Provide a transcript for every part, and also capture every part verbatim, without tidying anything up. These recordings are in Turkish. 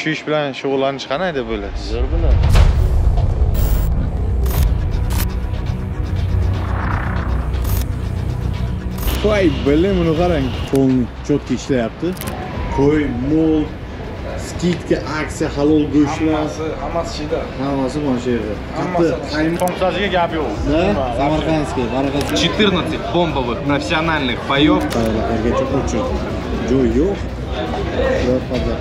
shu ish bilan shug'ullanish qanday deb o'ylaysiz? Zo'r bo'ladi. Vay böyle bunu karang. Konu çok işler yaptı. Koy, mol, skitke, aksa, halol göçler. Haması, hamas şeyde. Haması konşehirde. Haması. Томсажga gap yo'q. Да? Samarqandskiy, четырнадцать бомбовых профессиональных боёв. Talabalarga çok uçuyor. Joy yo'q. Ular fazla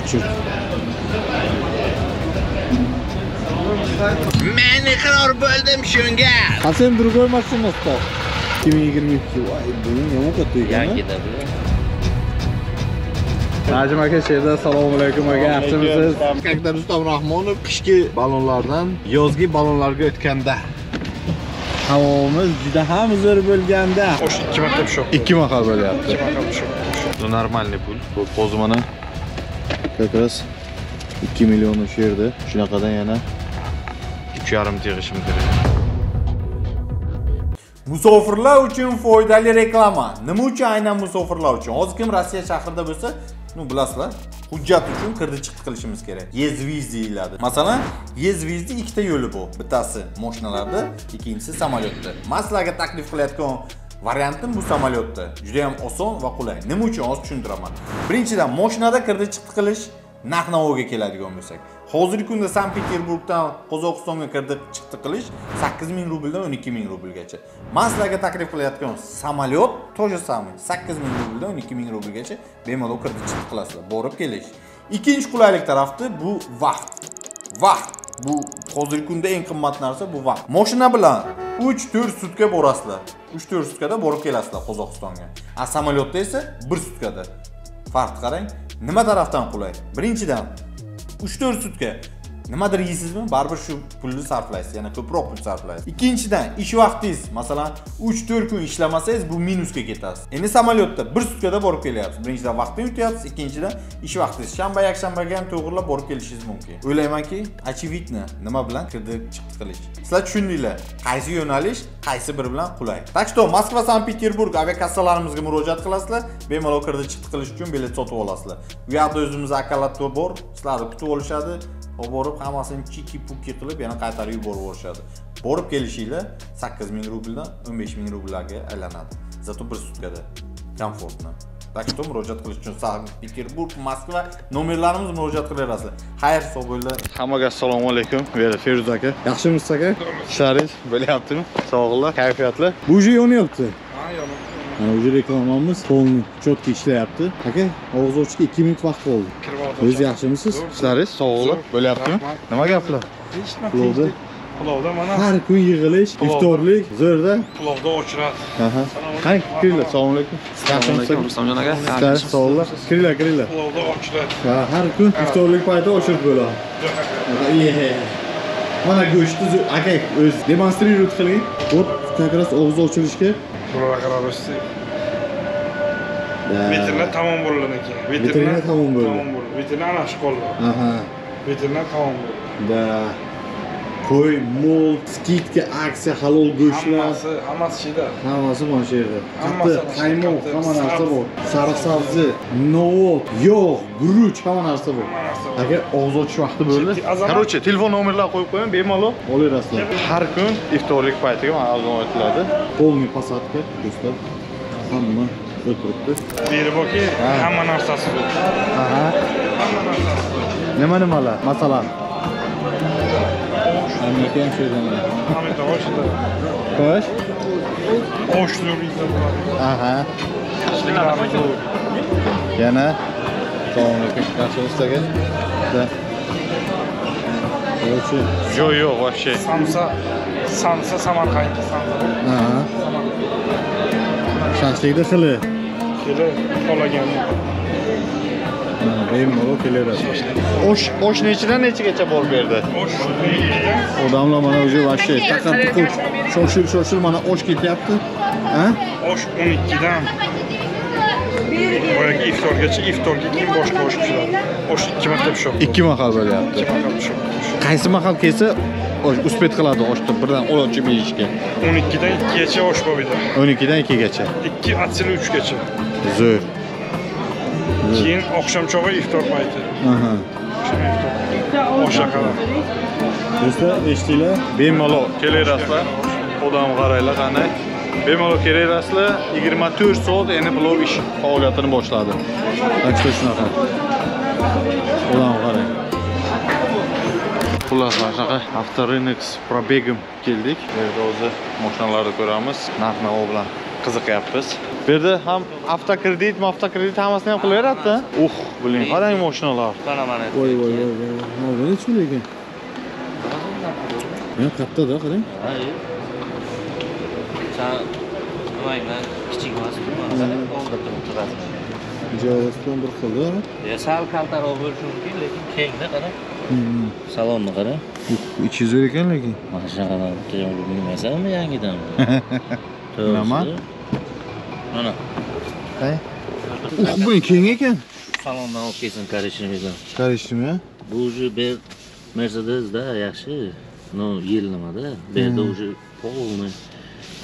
uçur. Meni qilor bo'ldim shunga. Qasam drugoy mashinasida. ikki ming yigirma ikki. Voy, buning nima qotdi ekan? Yangida bu. Najim aka, sizga assalomu alaykum aka. Aftimsiz. Katta Rustam Raxmonov qishki balonlardan yozgi balonlarga o'tganda havomiz juda ham zo'r bo'lganda. O'sh ikki marta tushib. ikki mahal bo'lyapti. ikki mahal tushib. Bu normalniy pul. Bu pozmana. Qirqas ikki million o'sha yerda. Shunaqadan yana yarım terişimdir. Musofirlar uchun foydali reklama. Nima uchun aynan musofirlar uchun? Hozir kim Rossiya shahrida bo'lsa, nu bilasizlar, hujjat uchun kirdi chiqdi qilishimiz kerak. Yezviz deyiladi. Masalan, yezvizni ikkita yo'li bor. Bittasi mashinalarda, ikkinchisi samolyotda. Men sizlarga taklif qilayotgan variantim bu samolyotda. Juda ham oson va qulay. Nima uchun hozir tushuntiraman. Birinchidan, mashinada kirdi chiqdi qilish narx-navoga keladigan bo'lsak, hozirgi kunda Sankt-Peterburgdan Qozog'istonga kirib chiqdi qilish sakkiz ming rubldan o'n ikki ming rublgacha. Men sizlarga taklif qilayotgan samolyot to'g'ri sami sakkiz ming rubldan o'n ikki ming rublgacha bemalol kirib chiqdi qilasizlar, borib kelish. Ikkinchi qulaylik tarafti bu vaqt. Vaqt bu hozirgi kunda eng qimmat narsa bu vaqt. Mashina bilan uch to'rt sutka borasizlar. uch to'rt sutkada borib kelasizlar Qozog'istonga. A samolyotda esa bir sutkada. Farq qarang. Nima tarafdan qulay? Birinchidan uch to'rt sutka nimadir yeysizmi? Baribir shu pulni sarflaysiz, yana ko'proq pul sarflaysiz. Ikkinchidan ish vaqtingiz, masalan, uch to'rt kun ishlamasangiz bu minusga ketasiz. Endi samolyotda bir sutkada borib kelyapsiz. Birinchidan vaqtni yutyapsiz, ikkinchidan ish vaqtingiz shanba, yakshanbaga ham to'g'rilab borib kelishingiz mumkin. O'ylaymanki, очевидно, nima bilan kirib chiqdi qilish. Sizlar tushundinglar, qaysi yo'nalish, qaysi bir bilan qulay. Tak что, Moskva, Sankt-Peterburg aviakassalarimizga murojaat qilasizlar, bemalol kirib chiqdi qilish uchun bilet sotib olasizlar. Bu yerda o'zimizning akkalator bor, sizlarni kutib olishadi. Borib hammasini chiki-puki qilib yana qaytarib yuborib o'rishadi. Borib kelishinglar sakkiz ming rubldan o'n besh ming rubllarga aylanadi. Zato bir sutkada komfortni. Taksiyga murojaat qilish uchun Sankt-Peterburg, Moskva nomerlarimiz murojaat qilaverasizlar. Xayr hisobinglar. Hammaga assalomu alaykum. Vera Feruz aka. Yaxshimisiz aka? Ishlaringiz bo'lyaptimi? Sog'lig'lar, kayfiyatlar. Bu uje yonyapti. Ha, yonyapti. Uje reklamamiz to'liq cho'tka ishlayapti. Aka, og'iz ochishga ikki minut vaqt qoldi. O'zingiz yaxshimisiz? Ishlaringiz sog'liq bo'lyaptimi? Nima gaplar? Hech nima qilmaydi. Pulovda mana har kun yig'ilish, iftorlik, zo'rda pulovda o'chiradi. Aha. Qani, kiringlar, assalomu alaykum. Yaxshimisiz, Rustamjon aka? Ishlaringiz sog'liq. Kiringlar, kiringlar. Pulovda o'chiradi. Ha, har kun iftorlik payti o'chirib bo'ladi. Yo'q. Mana go'shtni aka o'z demonstriyat qiling. Hop, takror og'iz ochilishga buraya kadar olsun. Vitrine tamam bölünün ki. Vitrine tamam bölünün. Vitrine anaşık oldu. Vitrine tamam bölünün. Da. Koy, mol, skitke, aksiya, halol go'shtlar. Hammasi, hammasi shida. Hammasi mana shu yerda. Qattiq, qaymoq, hamma narsa bor. Sariq sabzi, novot, yog', guruch, hamma narsa bor. Aka, og'iz ochish vaqti bo'ldi. Qarochi, telefon nomerlarini qo'yib qo'yman, bemalol olaverasizlar. Har kun iftorlik paytiga mana azon aytiladi. Polni pasatka, do'stlar. Hamma o'tiribdi. Beri borki, hamma narsasi bor. Aha. Hamma narsasi bor. Nima nimalar? Masalan, Amerikan şeyden. Amerika hoştu. Hoş? Hoştu. Aha. Yana. Tamam. Kaçırsa gel. Da. Hoştu. Jo yo вообще. Samsa, Samsa Samarqand. Aha. Şanslıda xili. Xili qolagan. Bemalol kelaverasiz. Osh, osh nechidan nechigacha borib berdi? Osh odamlar mana o'zi vashshe taqqa-tuqqa shoshib-shoshib mana osh ketyapti. Ha? Osh o'n ikki dan. Boyagi iftorgacha, iftorga kim boshqa osh pishiradi? Osh ikki marta pishadi. ikki mahal bo'lyapti. Qaysi mahal kelsa uspet qiladi oshni birdan olib beyishga. on ikkidan ikkigacha gacha osh bo'ladi. on ikkidan ikkigacha. ikki asli uchgacha. Zo'r. Keyin oqshom chog'i iftor payti. Aha. O'sha qara. Do'stlar, eshitdinglar? Bemalol kelaverasizlar. Odam qaraylar qani. Bemalol kelaverasizlar. yigirma to'rt soat endi blog ish faoliyatini boshladi. Aksa shunaqa. Odam qarang. Xullas, mana avtoraynik probegim keldik. Yerda o'zi mashinalarni ko'ramiz. Narx-navo bilan qiziqyapmiz. Bu yerda ham avtokredit, avtokredit hammasini ham qilaveradi-da. Uh, bilin, qarang mashinalar. Mana mana. Voy, voy, voy. Nima bo'ladi lekin? Men katta-da, qarang. Ha, yo'q. Sen nimayman, kichik emas, mana o'ngda turadi. Joylaston bir xilda. Ya, sal qaltaroq bo'lishi mumkin, lekin kengda qarang. Salonni qara. İçi zo'r ekan lekin. Mana shunaqa bilmaysanmi yangidan? Nima? Mana. Qay? Bu keng ekan. Salondan olib kelsin karishimizdan. Karishimi? Bu уже bir Mercedes da yaxshi. No, yil nimada? Bu yerda уже полный.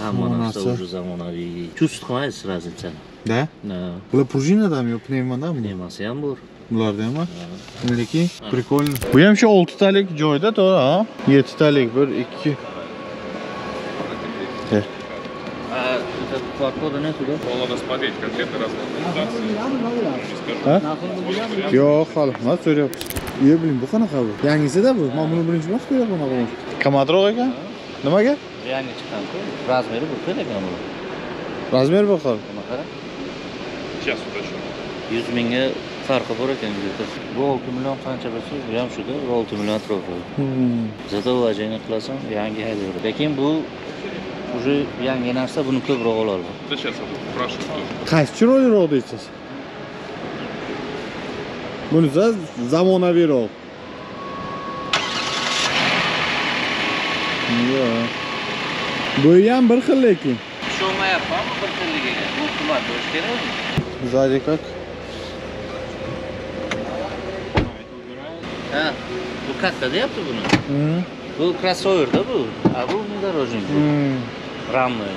Hamma narsa уже zamonaviy. Chust qilmaysiz razilcha. Da? Da. Bu prujinadan yo pnevmadanmi? Pnevmasi ham bor. Bular değil mi? Meleki, prikolim. Bu hem şu olti talik joyda da ha. yetti talik bir ikki. Э. А это подхода нету, да? Надо посмотреть конкретно размер. Yo'q, xalqmas so'rayapsiz. Yo, bilin, bu qanaqa bu? Yangisi-da bu. Men buni birinchi marta ko'ryapman, o'g'lim. Kamadroq ekan? Nimaga? Yangi chiqqan-ku. Razmeri bu ekan bu. Razmer bu xol. Mana qara. Сейчас уточню. yuz mingga farqi bor ekan bizda. Bu olti million qancha bo'lsa, bu ham shuda olti million atrofida. Zatovajeni qilasan, yangi haydaydi. Lekin bu уже yangi narsa, buni ko'proq ola oladi. Qaysi chiroyliroq deysiz? Buni zamonaviyroq. Bu ham bir xil lekin. Tushunmayapman, bir xilligiga. Bu qimmat bo'lish kerakmi? Zadi как? Ha, bu katta yaptı bunu. Hı. Bu crossover da bu. A bu внедорожник. Hı. Ramlı.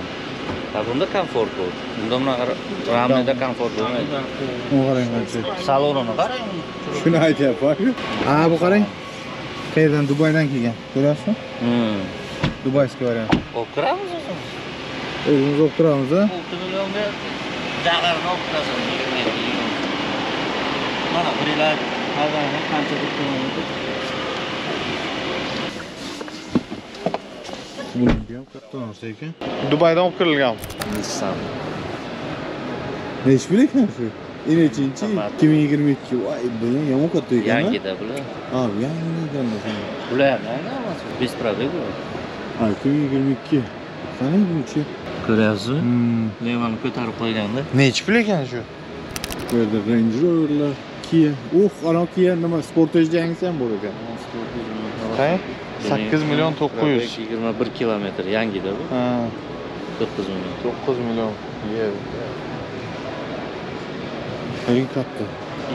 Ha bunda konfor bor. Bunda ramlıda konfor bo'lmaydi. Bu qarang mana. Salonini qarang. Shuni aytayapman. Ha bu qarang. Qayerdan Dubaydan kelgan. Ko'rasizmi? Hı. Dubayskiy variant. O'qiramiz o'zimiz. O'zimiz o'qiramiz ha? olti millionga dag'arni o'qirasiz. Mana birilar Azan kaç kilometre? Bunun bir karton seki. Dubai'den okurulgan. Nissan. Neş bilik mi şu? İne çinçi. ikki ming yigirma ikki. Vay benim yamuk atıyor. Yangi de bula. Abi yangi de bula. Bula yani ama biz pratik o. Ay ikki ming yigirma ikki. Sen ne bilecek? Kırası. Levan kötü koygandı. Neş bilik yani şu? Böyle Range Rover'lar. Kia. Uf, ana Kia nima sportejda yangisi ham bor ekan. Qay? sakkiz million to'qqiz yuz yigirma bir kilometr yangida bu. Ha. to'qqiz million. to'qqiz million. Eng katta.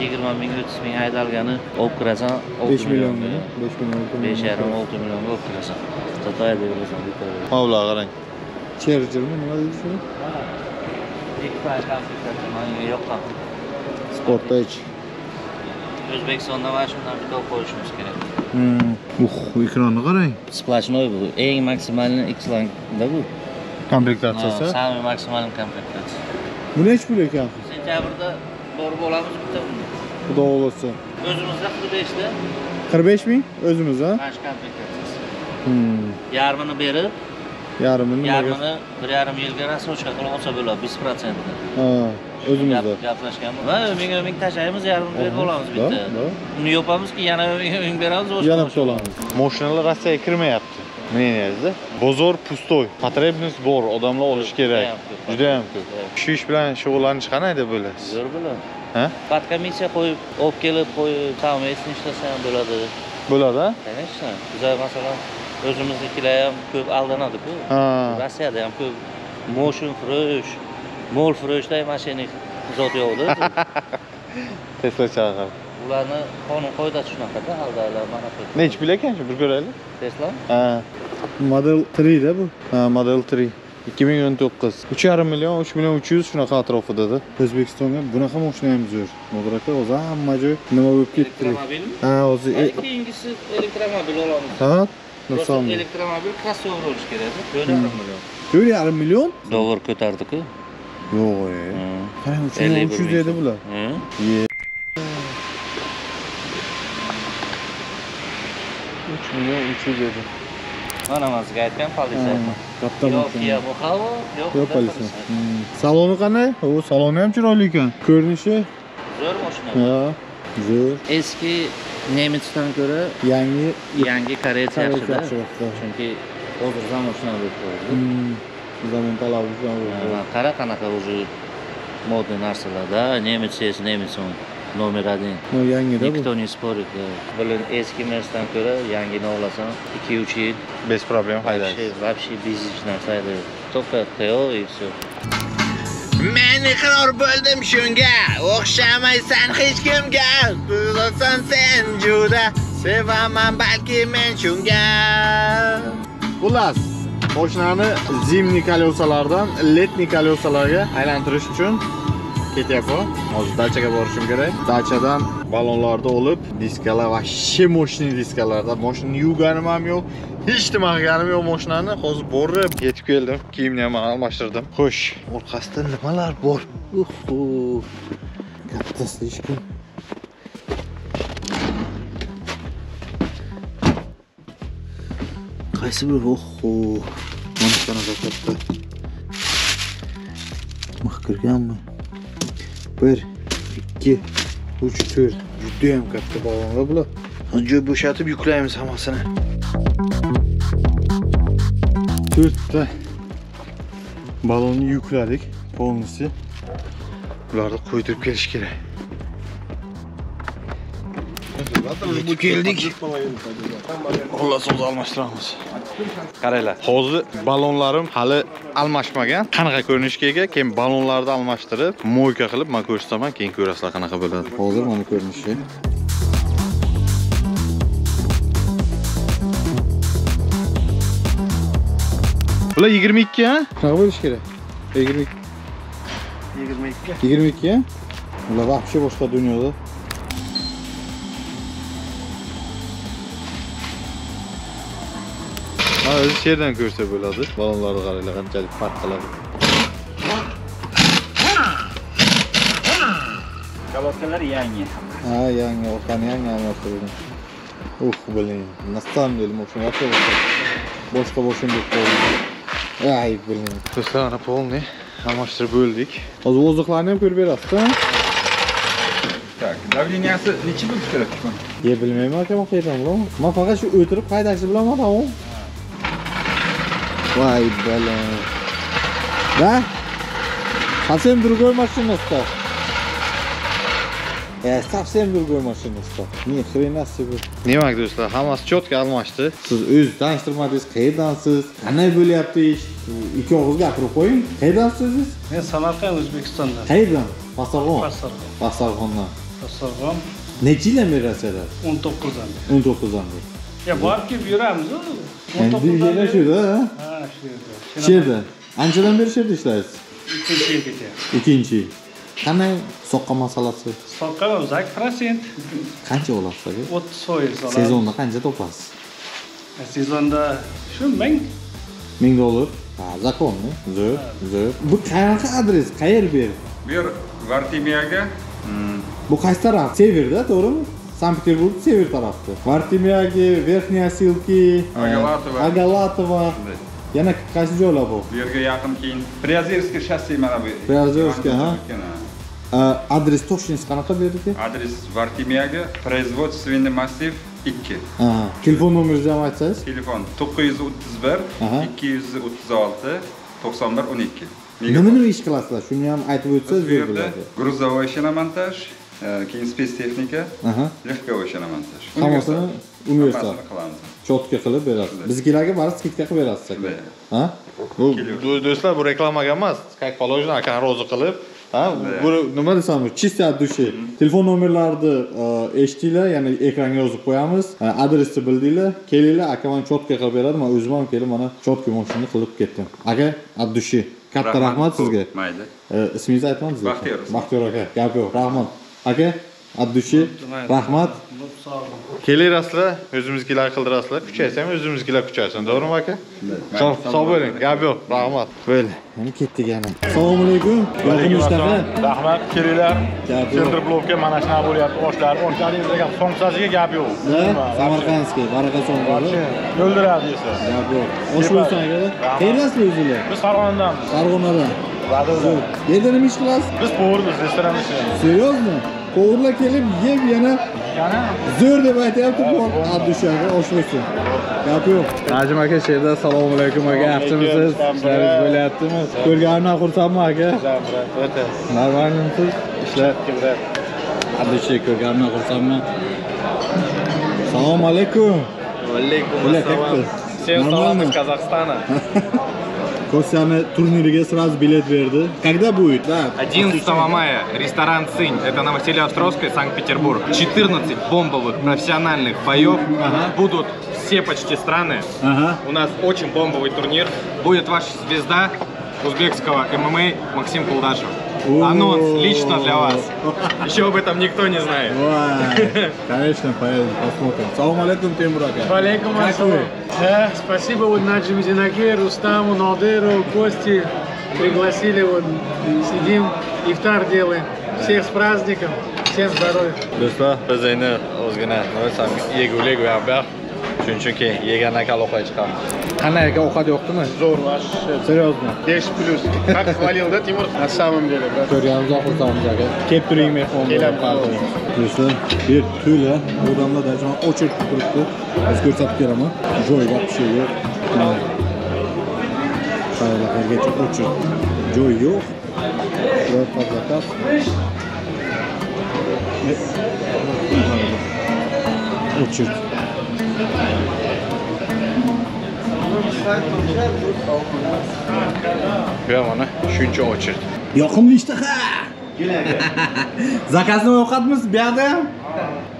yigirma ming o'ttiz ming haydalgani olib kirasan besh million, besh million, besh yarim olti millionga olib kirasan. To'tay deyversan bitta. Hovla qarang. Cherjermi nima deysiz? Ha. ikki foiz yoqqan. Sportej. O'zbekistonda mana shundan bitta qo'yishimiz kerak. Uh, ekronni qarang. Splashnoy bu. Eng maksimalni X-langda bu. Komplektatsiyasi. Sami maksimal komplektatsiya. Buni hech pul ekan. Sentyabrda borib olamiz bitta buni. Xudo xolasa. O'zimizda qirq beshda. qirq besh ming o'zimiz ha? Mana shu komplektatsiyasi. Yarmini berib, yarmini yarmini bir yarim yilga rasochka qilib olsa bo'ladi besh foiz. Ha. O'zimizda gaplashganmiz. Va ming ming tashlaymiz, yarmini berib olamiz bitta. Uni yopamiz-ki, yana ming beramiz, o'sha. Yana olamiz. Mashinalar Rossiyaga kirmayapti. Meningizda. Bozor pustoy. Потребность bor, odamlar olish kerak. Juda ham ko'p. Shu ish bilan shug'ullanish qanday deb bo'lasiz? Zo'r bo'ladi. Ha? Podkomissiya qo'yib, olib kelib qo'yib, ta'mirni ishlasa ham bo'ladi. Bo'ladi-a? Конечно. Bizda masalan, o'zimiznikilar ham ko'p aldanadi-ku. Rossiyada ham ko'p motion fresh Mol Fröş'te maşinik zot yo'qdir. Tesla chaqirib. ularni qonun qoidasi shunaqada aldaylar mana shu. Nech pul ekan shu bir ko'raylik. Tesla? Ha. Model üç da bu. Ha, model üç. iki ming o'n to'qqiz. uch yarim million uch million uch yuz shunaqa atrofida-da. O'zbekistonga bunaqa mashinamiz yo'q. Modraka o'zi hamma joy nima bo'lib ketdi. Elektromobilmi? Ha, o'zi. Keyingisi elektromobil olamiz. Ha. Rustam elektromobil crossover bo'lish kerak-da. to'rt yarim million. to'rt yarim million? Dollar ko'tardik-ku. Yo'q. Qarang, uch ming uch yuz dedi bular. He. uch million uch yuz dedi. Mana mazga aytgan politsiya. Katta masina. Yo'q, politsiya. Saloni qanday? O saloni ham chiroyli ekan. Ko'rinishi zo'r mashina. Ha, zo'r. Eski Nemisdan ko'ra yangi yangi Koreya yaxshi. Chunki hozir zamonaviy bo'lib qoldi. Zaten talabi var. Kara kanaka ucu modern arsalarda Nemetsiyes Nemitson numaradın. No yangi da bu. Nikton sporik. Böyle eski Mercedes'ten göre yangi ne olasan iki üç yıl. Bez problem hayda. Vapşi bizicden sayda. Tokat teo ipsi. Meni qilor bo'ldim shunga. O'xshamaysan hech kimga. Bo'lasan sen juda. Sevaman balki men shunga. Xulas. Mashinani zimni kolyosalardan letni kolyosalarga aylantirish uchun ketyapman. Hozir dachaga borishim kerak. Dachadan balonlarni olib, diskalar va shimoshni diskalarda mashinani yuvganim ham yo'q, hech nima qilganim yo'q mashinani. Hozir borib yetib keldim. Kiyimni ham almashtirdim. Xo'sh, orqasida nimalar bor? Uhu. Kattasi ishki. Qaysi bir oho. Mana da katta. Mıh kirganmi? bir, ikki, uch, to'rt. Juda ham katta balonlar bular. Joy bo'shatib yuklaymiz hammasini. to'rt ta balonni yukladik, polnisi. Ularni qo'ydirib kelish kerak. Yetib keldik. Xullas o'z almashtiramiz. Qaranglar, hozir balonlarim hali almashmagan. Qanaqa ko'rinishga ega? Keyin balonlarni almashtirib, moyka qilib men ko'rsataman, keyin ko'rasizlar qanaqa bo'ladi. Hozir mana ko'rinishi. Bular yigirma ikki, ha? Qanaqa bo'lish kerak? yigirma ikki. yigirma ikki. yigirma ikki. Bular vaqtcha boshqa dunyoda. O'zi yerdan ko'rsa bo'ladi. Balonlarni qaranglar, qanchalik farq qiladi. Kolossalar yangi. Ha, yangi, orqani yangi almashtirdim. Uf, bilin. Nastan dedim, o'shani yaxshi bo'ldi. Boshqa boshim deb qo'ydim. Ay, bilin. Do'stlar, polni almashtirib bo'ldik. Hozir o'ziqlarni ham ko'rib berasiz-ku. Так, давлениясы necha bo'lish kerak? Ye bilmayman, aka, qayerdan bilaman. Men faqat shu o'tirib haydashni bilaman, ha. Vay bela. Да? Совсем другой машина стала. Я совсем другой машина стала. Ни хрена себе. Demak do'stlar, hammasi chotka almashdi. Siz o'z tanishtirmadingiz, qayerdansiz? Qanday bo'lyapti? Ikki og'iz gapirib qo'ying. Qayerdansiz? Men Samarqand, O'zbekistondan. Qayerdan? Pasarg'on. Pasarg'on. Pasarg'ondan. Pasarg'on. Necha yildan beri Rossiyada? o'n to'qqizdan. o'n to'qqizdan beri. Ya var ki yuramiz o. o'n to'qqizdan beri shuda. Ha, shuda. Shuda. Anchadan beri shuda ishlaysiz? ikkinchi yil ketyapti. ikkinchi. Qanday soqqa masalasi? Soqqa sakkiz foiz. Qancha olasiz? o'ttiz foiz. Sezonda qancha topasiz? Sezonda shu ming dollar. Ha, zakonmi? Zo'r, zo'r. Bu qayerga adres? Qayer ber? Bu yer Vartimiyaga. Bu qaysi taraf? Severda, to'g'rimi? Санкт-Петербург север tarafta. Vartimiyaga, Verkhniya Silki, Agalatova. Agalatova. Yana qaysi joylar bu? Bu yerga yaqin keyin Priazerskiy shosse mana bu. Priazerskiy, ha. Adres to'shiniz qanaqa berdik? Adres Vartimiyaga, Производственный massiv ikki. Aha. Telefon nomeringizni ham aytsangiz? Telefon to'qqiz yuz o'ttiz bir ikki yuz o'ttiz olti to'qson bir o'n ikki. Nima nima ish qilasizlar? Shuni ham aytib o'tsangiz zo'r bo'ladi. Грузовой шиномонтаж. Keyin space texnika, liftkavoy shinamontaj. Hammasini universal qilamiz. Chotka qilib berasiz. Biznikilarga barcha skidka qilib berasiz. Ha? Bu do'stlar, bu reklamaga emas, как положено, akani rozi qilib Ha, bu numara sanmış. Çizgi düşey. Telefon numaralarını eştiyle, yani ekranga yozib qo'yamiz. Adresini bildinglar, kelinglar, akaman chotka qilib beradi. Men o'zim ham kelib mana chotka moshini qilib ketdim. Aka, Abdushay, katta rahmat sizga. Mayli. Ismingizni aytmadingiz? Baxtiyor. Baxtiyor aka. Gap yo'q, rahmat. Aka, Abdushay, rahmat. Kelinasizlar, o'zimizgilar qildirasizlar. Kuchaysam o'zimizgilar kuchaysin, to'g'rimi aka? Sog' sog' bo'ling. Gap yo'q, rahmat. Bo'l. Ham ketdik yana. Assalomu alaykum. Rahmat, kelinglar. Center blokka mana shuna bo'lyapti, oshlar, o'rtalaringizga gap, so'ngsasiga gap yo'q. Samarqandski, Varaqason bo'li. O'ldiradi esa. Gap yo'q. O'shuncha aka. Qayerasiz o'zingiz? Biz Farg'onadanmiz. Farg'onadan. Va'dadan. Yerda nima ish qilasiz? Biz po'rimiz, restoran ishlaymiz. Seriyozmi? Po'rlar kelib yeb yana yana zo'r deb aytayapti bu Abdushaga oshmoqchi. Gap yo'q. Najim aka sherda assalomu alaykum aka. Aftimsiz, ishlaringiz bo'lyaptimi? Ko'rganimdan xursandman aka. O'ta. Normalmisiz? Ishlar kimlar? Abdushay ko'rganimdan xursandman. Assalomu alaykum. Va alaykum assalom. Selamlar Qozog'istondan. Костяна турнире сразу билет верды. Когда будет? Да. одиннадцатого мая. Ресторан «Цинь». Это на Василеевская, Санкт-Петербург. четырнадцать бомбовых профессиональных боев. Ага. Будут все почти страны. Ага. У нас очень бомбовый турнир. Будет ваша звезда узбекского эм эм а Максим Кулдашев. Анонс лично для вас. Еще об этом никто не знает. Конечно, поедем, посмотрим. Салам алейкум, Тимур ага. Валейкум ассалам. Да, спасибо вот Наджим Зинаке, Рустаму, Надыру, Кости. Пригласили, вот сидим, ифтар делаем. Всех с праздником, всем здоровья. Досто, позайна, озгана, но сам егу легу абах. Çünki yegandan keyin aloqa chiqamiz. Qanday aka ovqat yo'qdimi? Zo'r vash. Seriyozmi? besh plyus. Haq valilda Timur asamim dedi. Ko'rganimizdan xursandmiz aka. Kelib turing mehmon. Kelib qoldik. Do'stlar, bir tuyla odamlar darjon o'chib turibdi. Biz ko'rsatib beraman. Joy va pishi yo'q. Qayergacha o'chib. Joy yo'q. Biroq faqat o'chib. Ko'ramana shuncha o'chirdi. Yoqimli ishtaha. Zakazni o'qatmisiz bu yerda ham?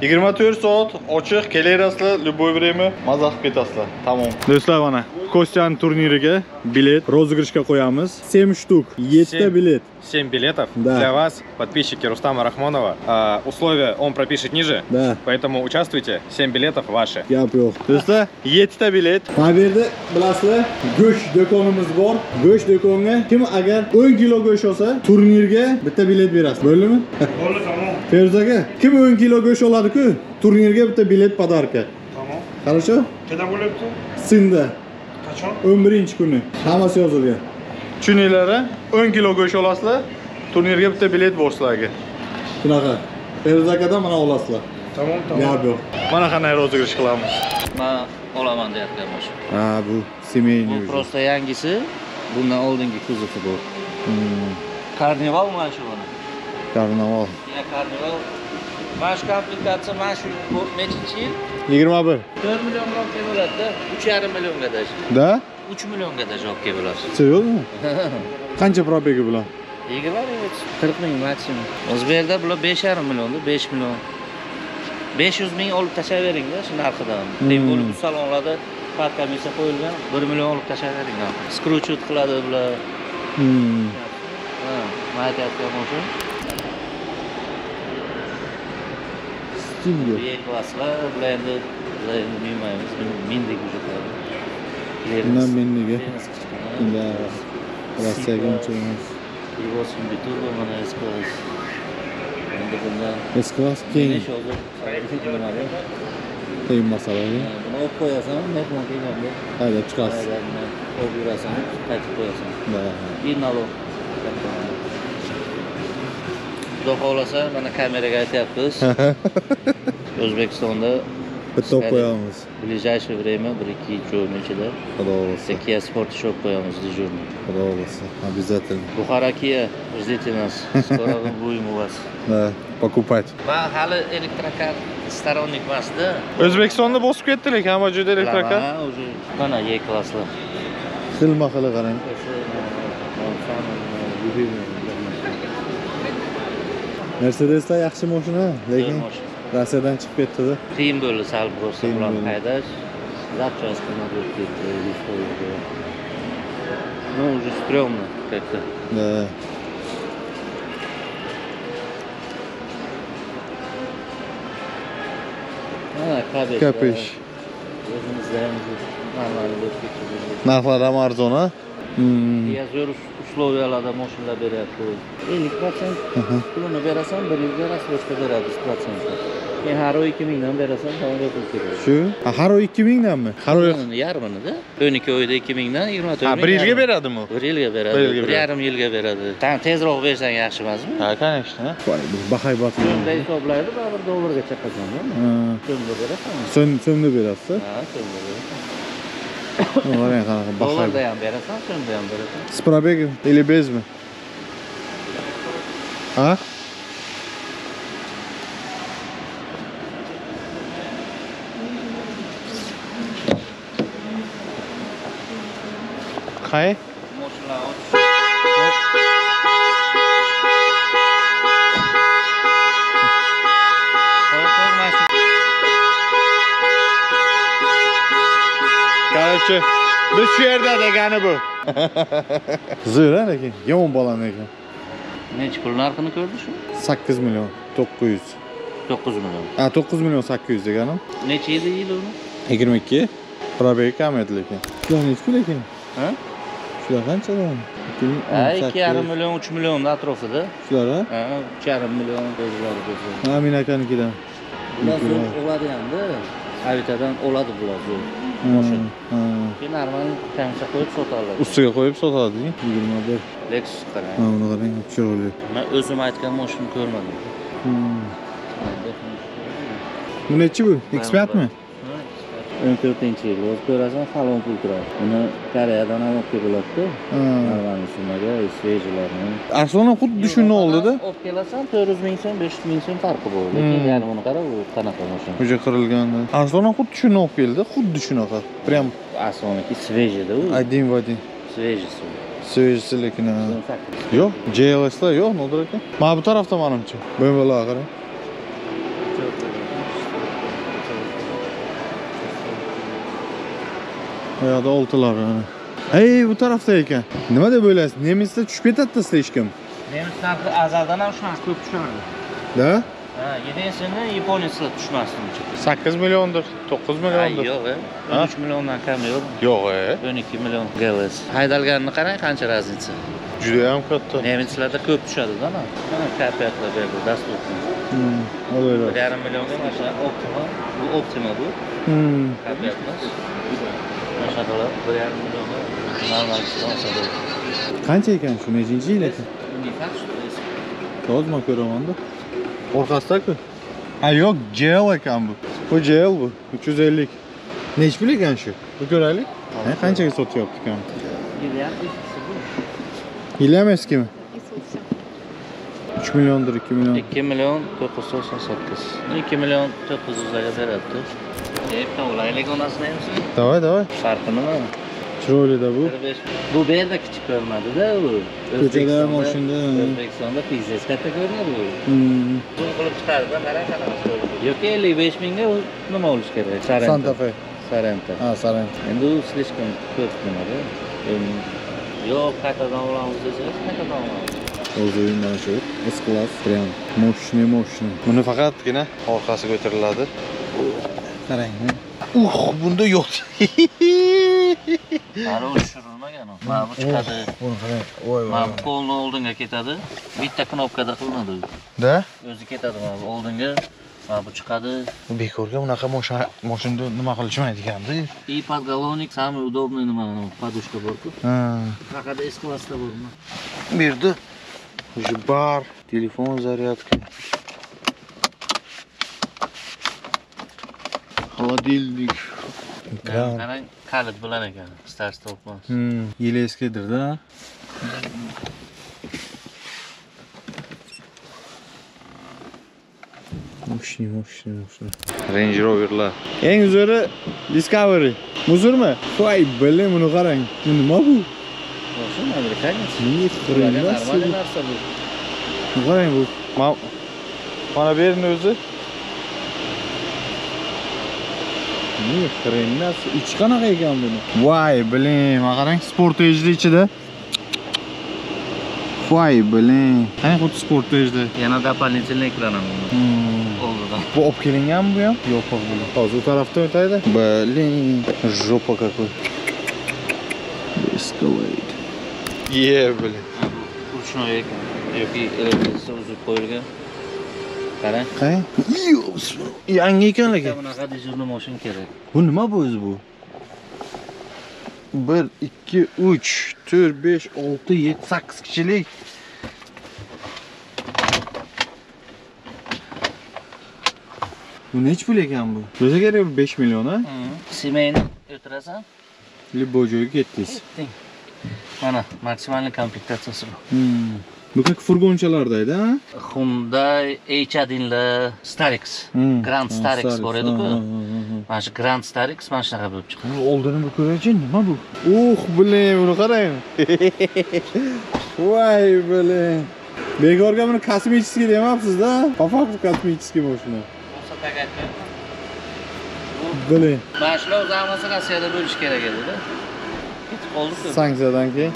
yigirma to'rt soat ochiq, kelaverasizlar, любой время mazza qilib ketasizlar. Tamom. Do'stlar, mana Kostya'nın turniriga bilet розыгрышка qo'yamiz. семь штук, yetti bilet. семь билетов да. Для вас, подписчики Рустама Рахмонова. А, условия он пропишет ниже, да. Поэтому участвуйте. семь билетов ваши. Я понял. Do'stlar, yetti bilet. Haberda bilasizlar, go'sht do'konimiz bor. Go'sht do'koniga kim agar o'n kilo go'sht olsa, turnirga bitta bilet berasiz. Bo'ldimi? Bo'ldi, tamom. Feruz aka, kim o'n kilo go'sht oladi-ku, turnirga bitta bilet podarka. Tamom. Хорошо? Qanday bo'lyapti? Sinda. o'n birinchi kuni. Hammasi yozilgan. Tushuninglar-a? o'n kilo go'sht olasizlar, turnirga bitta bilet bo'rsizlarga. Shunaqa. Feruz akadan mana olasizlar. Tamom, tamom. Mana qanday rozigirish qilamiz. Men olaman deyapman bosh. Ha, bu семейный. Bu prosta yangisi, bundan oldingi kuzovi bor. Karnaval mana shu buni. Karnaval. Ya karnaval. Baş komplikatsiya mana shu nechinchi yil? yigirma bir. to'rt million ro'yxatga bo'ladi-da, uch yarim million gadash. Da? uch million gadash olib kelib bo'lasiz. Seriyozmi? Qancha probegi bilan? yigirma ming, qirq ming maksimum. O'zbeklarda bular besh yarim millionda, besh million. besh yuz ming olib tashlayveringda shu narxidan. Deb bo'lib salonlarda podkomissiya qo'yilgan, bir million olib tashlayveringlar. Skruchut qiladi bular. Hmm. Ha, mayda qo'ymoqchi. Yer klaslar, bular endi bilmaymiz, mendek o'shalar. Bundan mendegi. Bunda Rossiyaga o'tamiz. Yigirma bir tur va mana S-klass. Endi bunda S-klass keng. Qiyin masalaga. Buni olib qo'yasan, mehmon kelganda haydab chiqasiz. Olib yurasan, qaytib qo'yasan. Inalov. Xudo xohlasa, mana kameraga aytayapmiz. O'zbekistonda bitta qo'yamiz. Ближайшее время bir ikki uch o'n ichida. Xudo xohlasa. Kia sport shop qo'yamiz dejurni. Xudo xohlasa, обязательно. Buxara Kia, ждите нас. Скоро будем у вас. Да, покупать. Men hali elektrokar сторонник emas-da. O'zbekistonda bosib ketdi, lekin hamma joyda elektrokar. Ha, o'zi mana E-klasslar. Silma xili qarang. Mercedes de yaxshi mashina, lekin Rossiyadan chiqib ketdi. Qiyin bo'ldi sal bo'lsa bilan haydash. Zapchast qilmadi ketdi, lifoyga. Ну, уже стрёмно как-то. Да. Ha, qabish. Qabish. O'zimizdan normal bo'lib ketdi. Narxlar ham arzon, ha? Hmm. Yazıyor uslovyalarda maşinler beryapti. elli procent pulunu veresen bir yilga rasvojka beradi ikki procent. Yani her o ikki mingdan veresen tamam yapıp geliyor. Şu? Ha, her o ikki mingdan mı? Her o yarımını da. o'n ikki oyda ikki mingdan yigirma to'rt ming. Ha, bir yilga beradi mi? bir yilga beradi. bir yarim yilga beradi. Tam tezroq bersen yaxshi emasmi? Ha, konechna. Voy, bahay botdi. So'mda hisoblaydi, bir dollargacha qozonadi. So'mda berasanmi? So'm so'mda berasiz? Ha, so'mda berasan. Olaraq qanaqa baxar. Dolardan berasan, so'mdan berasan. Sprabeg elli bezmi? Ha? Qay? Kardeşim, biz şu yerde de gene bu. Zırh ne ki? Yoğun balan ne ki? Ne iş pulun arkını gördün şu? sakkiz milyon to'qqiz yuz. to'qqiz milyon. Ha, to'qqiz milyon sakkiz yuz de gene. Ne iş yedi yedi onu? yigirma ikki. Probeyik amedli ki. Şuan iş bile ki? Ha? Şuan kaç adam? Ha, ikki yarim milyon, uch milyon da atrofı da. Şuan ha? Ha, ikki yarim milyon gözler gözler. Ha, minakan ikiden. Bundan sonra oladı yandı. Avitadan oladı buladı. Moşin. Ha. Normal tancha qo'yib sotalar. Ustiga qo'yib sotadi, yigirma bir. Lexus qarang. Ha, uni qarang, chiroyli. Men o'zim aytgan mashinani ko'rmadim. Bu nechi bu? X-mi? o'n to'rtinchi yil. Ko'rasan, falon pul turadi. Uni Koreyadan olib kelibdi. Normal sumaga, svejilarni. Aslida xuddi shuni oldi-da. Olib kelasan, to'rt yuz ming so'm, besh yuz ming so'm farqi bor. Lekin yana buni qara, bu qanaqa mashina. O'sha qirilganda. Aslida xuddi shuni olib keldi, xuddi shunaqa. Prem asloniki svejida u. Один в один. Svejisi. Svejisi lekin. Yo'q, J L S-lar yo'q, nodir aka. Mana bu tarafda menimcha. Bo'yinbaloq qarang. Ya da oltular yani. Hey, bu tarafta iken. Ne var da böyle? Nemis'te çüpet attısı işkim. Nemis'ten azaldan alışmaz, köp düşerdi. Da? Ha, yedinci sene Japonya'sıyla düşmezsin. sakkiz milyondur, to'qqiz milyondur. Ay, yok he. o'n uch milyondan kam yok. Yok he. o'n ikki milyon geliriz. Haydalganını karayın kança razınca? Cüdeyem kattı. Nemis'lerde köp düşerdi değil mi? Kapiyatla verdi, dasturtun. Hmm, o da öyle. bir yarim milyondan aşağı optimal. Bu optimal bu. Hmm. Kapiyatmaz. Maşallah, buraya normal sponsor. Qancha ekan shu nechinchi yil ekan? Tozma ko'ramanda. Orqasida-ku. Ha, yo'q, J L ekan bu. Bu J L bu. uch yuz ellik. Nech pul ekan shu? Bu ko'raylik. Ha, qanchaga sotyapti ekan? Yili ham eskimi? uch milliondir, ikki million. ikki million to'qqiz yuz to'qson sakkiz. ikki million to'qqiz yuzga beradi. Hep tavlaylık onasına yemişsin. Davay davay. Farkını mı? Çiroli de bu. Bu bir de küçük görmedi de bu. Özbekistan'da, Özbekistan'da pizdes katta görmedi bu. Hmm. Bu kılıp çıkardı da karar kalamaz. Yok ki elli besh mingga nima oluş gerek? Sarenta. Santa Fe. Sarenta. Ha, Sarenta. Endi u slishkam ko'p nimada. Yo'q, qaytadan olamiz desangiz, qaytadan olamiz. O'zim mana shu S-class prem moshina moshina. Buni faqatgina orqasiga o'tiriladi. Qarang. Uh, bunda yo'q. Qara o'shirilmagan u. Mana bu chiqadi. Buni qarang. Voy. Mana bu qo'lni oldinga ketadi. Bitta knopkada qilinadi u. Da? O'zi ketadi mana bu oldinga. Mana bu chiqadi. Bu bekorga unaqa mashina mashinada nima qilishmaydiganda. I podголовник самый удобный nima, podushka bor-ku. Ha. Faqat S-classda bo'lmi? Bu yerda bar, telefon zaryadka. Холодильник. Qarang, qalit bilan ekan, starch topmas. Hmm, yili eskidir-da. Moshina, moshina, moshina. Range Rover'lar. Eng uzuri Discovery. Muzurmi? Voy, bilim, buni qarang. Bu nima bu? Amerikan. Niye? Normal narsa bu. Qarang bu. Bana verin özü. Niye frenler? Üç kana kaygan bunu. Vay bilim. Akarang sportajlı içide. Vay bilim. Hani kutu sportajlı. Yana da panelçinin ekranı bunu. Bu op kelingen mi bu ya? Yok bak bunu. Hazır tarafta öteydi. Bilim. Jopa kakoy. Escalade. Yeah bilim. Uçuna gerek yoki elektrisi uzun koyulgan. Qarang. Qay? Yangi ekan lekin. Bunaqa dejurni mashin kerak. Bu nima bu o'zi bu? bir, iki, üç, dört, beş, altı, yedi, sekiz kişilik. Bu nech pul ekan bu? O'zi kerak besh million ha? Semeyni o'tirasan. Liboy joyga ketdingiz. Mana maksimalni komplektatsiyasi bu. Bu как furgonchalardaydi ha? Hyundai H bir'li Starex, hmm. Grand Starex bor edi-ku. Mana shu Grand Starex mana shunaqa bo'lib chiqdi. Oldini bir ko'raychi, nima bu? Oh, bilim, buni qarang. Voy, bilim. Begorga buni kosmetiskiy demabsiz-da? Faqat kosmetiskiy mashina. Bo'lsa tagatgan. Bilim. Mana shular o'zi hammasi Rossiyada bo'lish kerak edi-da. Sanksiyadan keyin.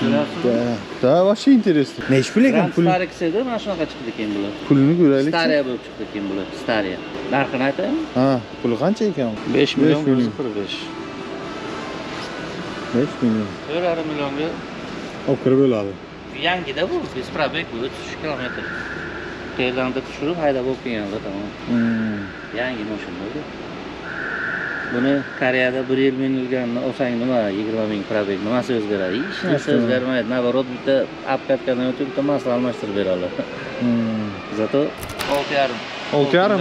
Da, vashi interesting. Nech pul ekan pul? Stariya edi, mana shunaqa chiqdi ekan bular. Pulini ko'raylik. Stariya bo'lib chiqdi ekan bular, stariya. Narxini aytaymi? Ha, puli qancha ekan? besh million besh yuz qirq besh. besh million. to'rt yarim millionga olib kirib bo'ladi. Yangida bu, besprobek bu, uch kilometr. Taylandda tushirib, haydab olib kelganlar, tamom. Yangi mashina bu. Buni Koreyada bir yil ilgari olsang nima yigirma ming probek nimasi o'zgaradi? Hech narsa o'zgarmaydi. Navarot bitta apkatkadan o'tib bitta masla almashtirib beradilar. Zato olti yarim. olti yarim.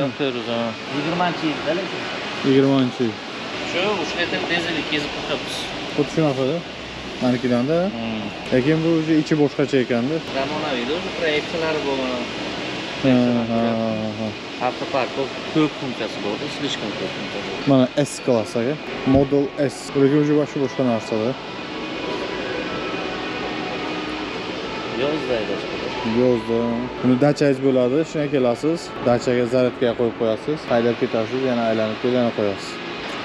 yigirmanchi yilda lekin. yigirmanchi yil. Shu uch litr dizellik kezib o'tamiz. Xuddi shunaqa-da. Narkidan-da. Lekin bu o'zi ichi boshqacha ekan-da. Zamonaviyda o'zi proyektsiyalari bo'lgan. Avtopark ko'p funksiyasi bor, slishkom ko'p funksiyasi. Mana S klassiga, Model S. Lekin o'zi boshqa narsalar. Yozda boshqa. Yozda. Buni dachangiz bo'ladi, shuna kelasiz, dachaga zaryadkaga qo'yib qo'yasiz, haydab ketasiz, yana aylanib kelib qo'yasiz.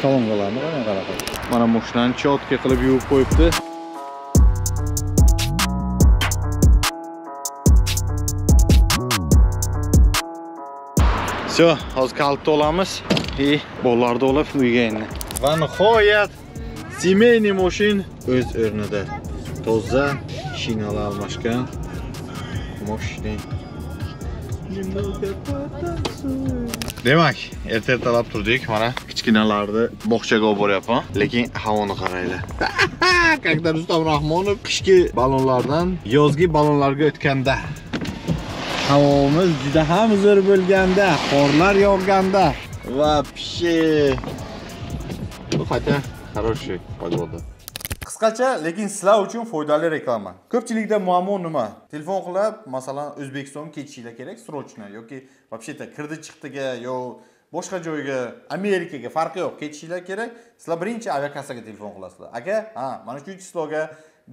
Salon bo'larmi, qana qaraqa. Mana mashinani chotka qilib yuvib qo'yibdi. Все, hozir kalibda olamiz. И bollarda olib uyga endi. Va nihoyat семейный mashin o'z o'rnida. Toza shinalar almashgan. Mashina. Demak, ertalab turdik, mana kichkinalarni bog'chaga olib boryapman, lekin havoni qaranglar. Qanday Rustam Raxmonov qishki balonlardan yozgi balonlarga o'tganda. Havomuz juda ham zo'r bo'lganda, qorlar yog'ganda va pishe. Bu хотя хороший погода. Qisqacha, lekin sizlar uchun foydali reklama. Ko'pchilikda muammo nima? Telefon qilib, masalan, O'zbekistonga ketishinglar kerak, срочно yoki vobsheta kirdi chiqdiga yoki boshqa joyga, Amerikaga farqi yo'q, ketishinglar kerak. Sizlar birinchi aviakassaga telefon qilasizlar. Aka, ha, mana shu kisloga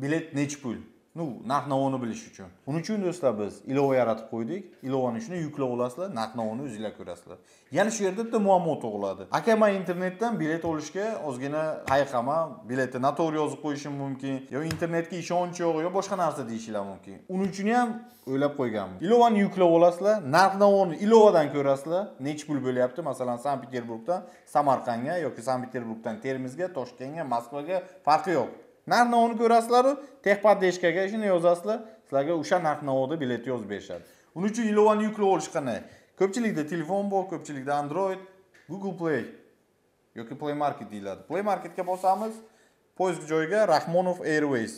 bilet nech pul? Nu, narx-navoni bilish uchun. Buning uchun do'stlar biz ilova yaratib qo'ydik. Ilovani shuni yuklab olasizlar, narx-navoni o'zingizlar ko'rasizlar. Ya'ni shu yerda bitta muammo tug'iladi. Aka, men internetdan bilet olishga ozgina hayqaman, biletni noto'g'ri yozib qo'yishim mumkin, yo internetga ishonch yo'q, yo boshqa narsa deyishinglar mumkin. Uning uchun ham o'ylab qo'yganman. Ilovani yuklab olasizlar, narx-navoni ilovadan ko'rasizlar, nech pul bo'lyapti, masalan, Sankt-Peterburgdan Samarqandga yoki Sankt-Peterburgdan Termizga, Toshkentga, Moskvaga farqi yo'q. Narx-navoni ko'rasizlar-ku, Texpadeshkaga shuni yozasizlar, sizlarga o'sha narx-navoda bilet yozib berishadi. Uning uchun ilovani yuklab olish qanday? Ko'pchilikda telefon bor, ko'pchilikda Android, Google Play yoki Play Market deyiladi. Play Marketga bosamiz, poyezd joyiga Raxmonov Airways.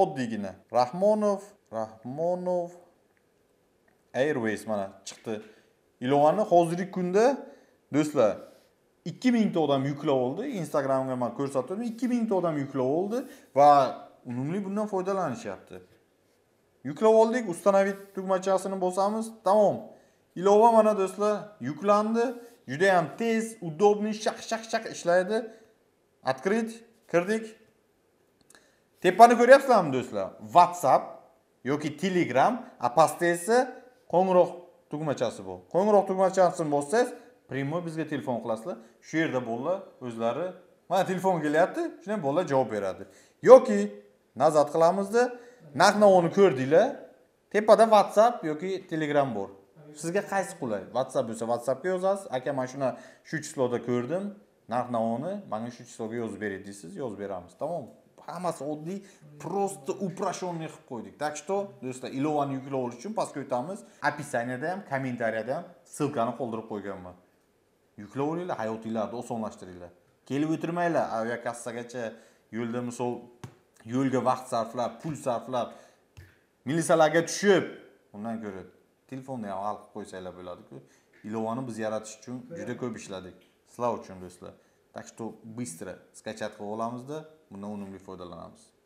Oddiygina Raxmonov, Raxmonov Airways mana chiqdi. Ilovani hozirgi kunda do'stlar ikki ming ta odam yuklab oldi. Instagramga men ko'rsatdim. ikki ming ta odam yuklab oldi va unumli bundan foydalanishyapti. Yuklab oldik, ustanavit tugmachasini bosamiz. Tamom. Ilova mana do'stlar yuklandi. Juda ham tez, udobni shaq-shaq-shaq ishlaydi. Открыть, kirdik. Tepani ko'ryapsizlarmi do'stlar? WhatsApp yoki Telegram apostasi qo'ng'iroq tugmachasi bu. Qo'ng'iroq tugmachasini bossangiz, primo bizga telefon qilasizlar. Shu yerda bo'llar o'zlari, "Mana telefon kelyapti", shunday bo'llar javob beradi. Yoki nazat qilamizda, narx-navoni ko'rdinglar, tepada WhatsApp yoki Telegram bor. Sizga qaysi qulay? WhatsApp bo'lsa WhatsAppga yozasiz, "Aka, men shuni shu chisloda ko'rdim, narx-navoni menga shu chisloga yozib beradi" deysiz, yozib beramiz. Tamom. Hammasi oddiy, prosta uprashonni qilib qo'ydik. Tak что, do'stlar, ilovani yuklab olish uchun pastga o'tamiz. Opisaniyada ham, kommentariyada ham ссылканы qoldirib qo'yganman. Yuklab olinglar, hayotinglarni osonlashtiringlar. Kelib o'tirmanglar, aviakassagacha yo'lda misol yo'lga vaqt sarflab, pul sarflab, militsiyalarga tushib, undan ko'ra telefonni ham hal qilib qo'ysanglar bo'ladi-ku. Ilovani biz yaratish uchun juda ko'p ishladik. Sizlar uchun do'stlar. Так что быстро скачать qilib olamizda, bundan unumli foydalanamiz.